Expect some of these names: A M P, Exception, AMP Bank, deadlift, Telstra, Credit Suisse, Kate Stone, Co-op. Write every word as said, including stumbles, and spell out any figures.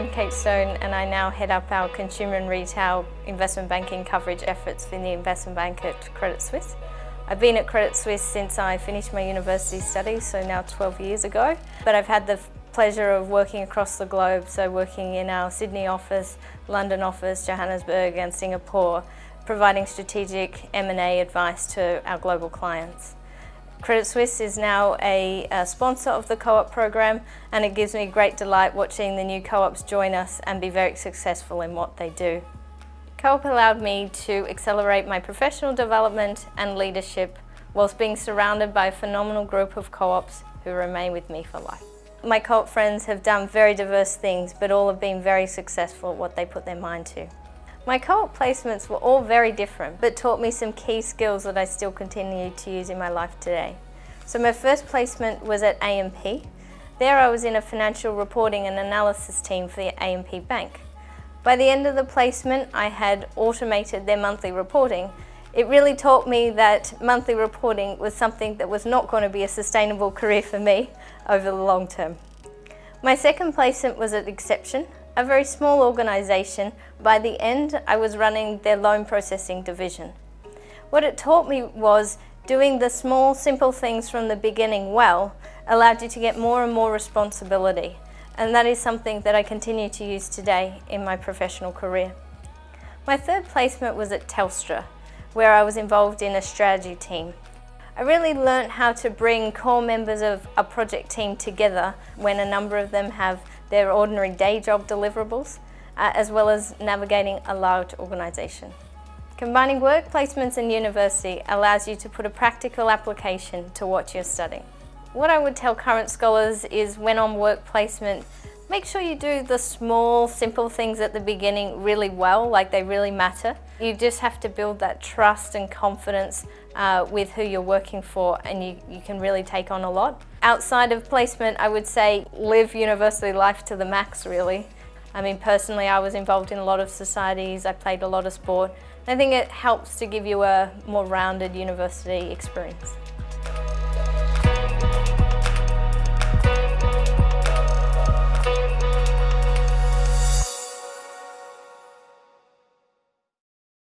I'm Kate Stone and I now head up our consumer and retail investment banking coverage efforts in the investment bank at Credit Suisse. I've been at Credit Suisse since I finished my university studies, so now twelve years ago, but I've had the pleasure of working across the globe, so working in our Sydney office, London office, Johannesburg and Singapore, providing strategic M and A advice to our global clients. Credit Suisse is now a, a sponsor of the co-op program, and it gives me great delight watching the new co-ops join us and be very successful in what they do. Co-op allowed me to accelerate my professional development and leadership whilst being surrounded by a phenomenal group of co-ops who remain with me for life. My co-op friends have done very diverse things, but all have been very successful at what they put their mind to. My co-op placements were all very different, but taught me some key skills that I still continue to use in my life today. So my first placement was at A M P. There I was in a financial reporting and analysis team for the A M P Bank. By the end of the placement, I had automated their monthly reporting. It really taught me that monthly reporting was something that was not going to be a sustainable career for me over the long term. My second placement was at Exception, a very small organisation. By the end, I was running their loan processing division. What it taught me was doing the small, simple things from the beginning well allowed you to get more and more responsibility, and that is something that I continue to use today in my professional career. My third placement was at Telstra, where I was involved in a strategy team. I really learnt how to bring core members of a project team together when a number of them have their ordinary day job deliverables, uh, as well as navigating a large organisation. Combining work placements and university allows you to put a practical application to what you're studying. What I would tell current scholars is, when on work placement, make sure you do the small, simple things at the beginning really well, like they really matter. You just have to build that trust and confidence uh, with who you're working for, and you, you can really take on a lot. Outside of placement, I would say live university life to the max, really. I mean, personally, I was involved in a lot of societies, I played a lot of sport. I think it helps to give you a more rounded university experience.